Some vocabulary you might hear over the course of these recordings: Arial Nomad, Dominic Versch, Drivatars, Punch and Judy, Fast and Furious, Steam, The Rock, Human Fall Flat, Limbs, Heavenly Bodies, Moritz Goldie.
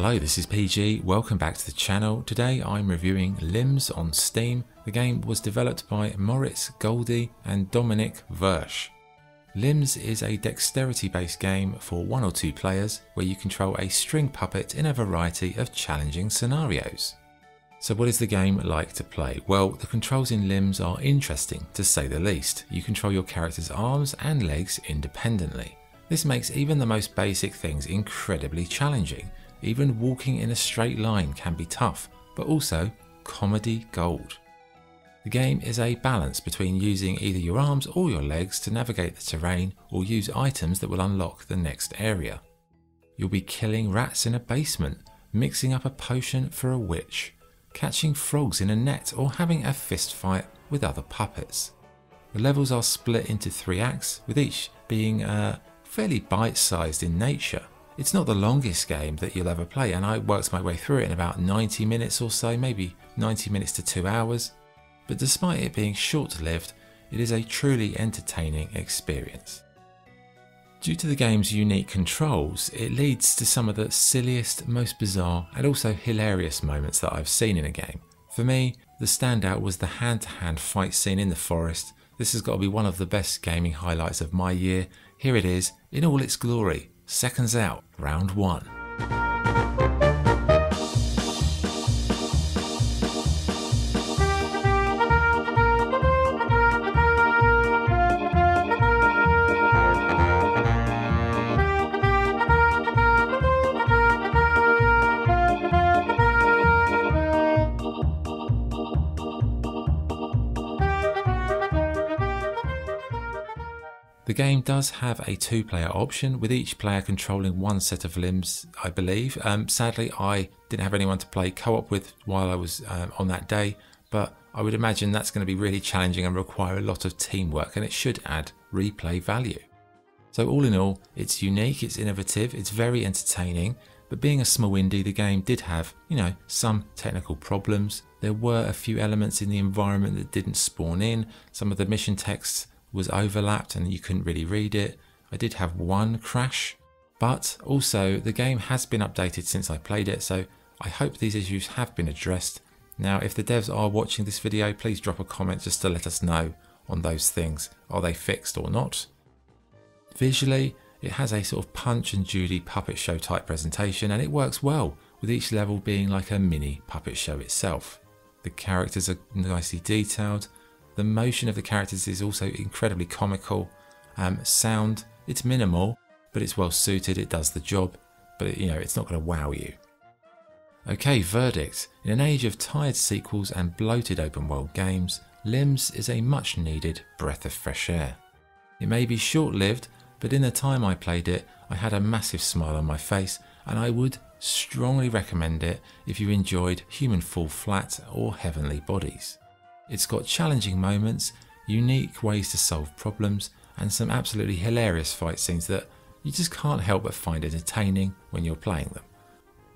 Hello, this is PG, welcome back to the channel. Today I'm reviewing Limbs on Steam. The game was developed by Moritz Goldie and Dominic Versch. Limbs is a dexterity based game for one or two players where you control a string puppet in a variety of challenging scenarios. So what is the game like to play? Well, the controls in Limbs are interesting to say the least. You control your character's arms and legs independently. This makes even the most basic things incredibly challenging. Even walking in a straight line can be tough, but also comedy gold. The game is a balance between using either your arms or your legs to navigate the terrain or use items that will unlock the next area. You'll be killing rats in a basement, mixing up a potion for a witch, catching frogs in a net or having a fist fight with other puppets. The levels are split into 3 acts, with each being fairly bite-sized in nature. It's not the longest game that you'll ever play, and I worked my way through it in about 90 minutes or so, maybe 90 minutes to 2 hours. But despite it being short-lived, it is a truly entertaining experience. Due to the game's unique controls, it leads to some of the silliest, most bizarre and also hilarious moments that I've seen in a game. For me, the standout was the hand-to-hand fight scene in the forest. This has got to be one of the best gaming highlights of my year. Here it is, in all its glory. Seconds out, round 1. The game does have a 2-player option, with each player controlling one set of limbs, I believe. Sadly, I didn't have anyone to play co-op with while I was on that day, but I would imagine that's going to be really challenging and require a lot of teamwork, and it should add replay value. So all in all, it's unique, it's innovative, it's very entertaining, but being a small indie, the game did have, some technical problems. There were a few elements in the environment that didn't spawn in. Some of the mission texts was overlapped and you couldn't really read it. I did have one crash, but also the game has been updated since I played it, so I hope these issues have been addressed. Now, if the devs are watching this video, please drop a comment just to let us know on those things. Are they fixed or not? Visually, it has a sort of Punch and Judy puppet show type presentation, and it works well, with each level being like a mini puppet show itself. The characters are nicely detailed. The motion of the characters is also incredibly comical. Sound, it's minimal, but it's well suited, it does the job, but it's not going to wow you. Okay, verdict. In an age of tired sequels and bloated open world games, Limbs is a much needed breath of fresh air. It may be short-lived, but in the time I played it, I had a massive smile on my face, and I would strongly recommend it if you enjoyed Human Fall Flat or Heavenly Bodies. It's got challenging moments, unique ways to solve problems, and some absolutely hilarious fight scenes that you just can't help but find entertaining when you're playing them.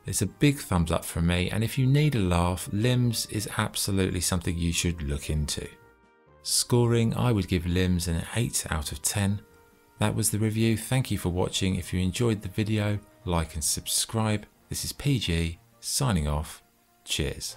It's a big thumbs up from me, and if you need a laugh, Limbs is absolutely something you should look into. Scoring, I would give Limbs an 8 out of 10. That was the review. Thank you for watching. If you enjoyed the video, like and subscribe. This is PG, signing off. Cheers.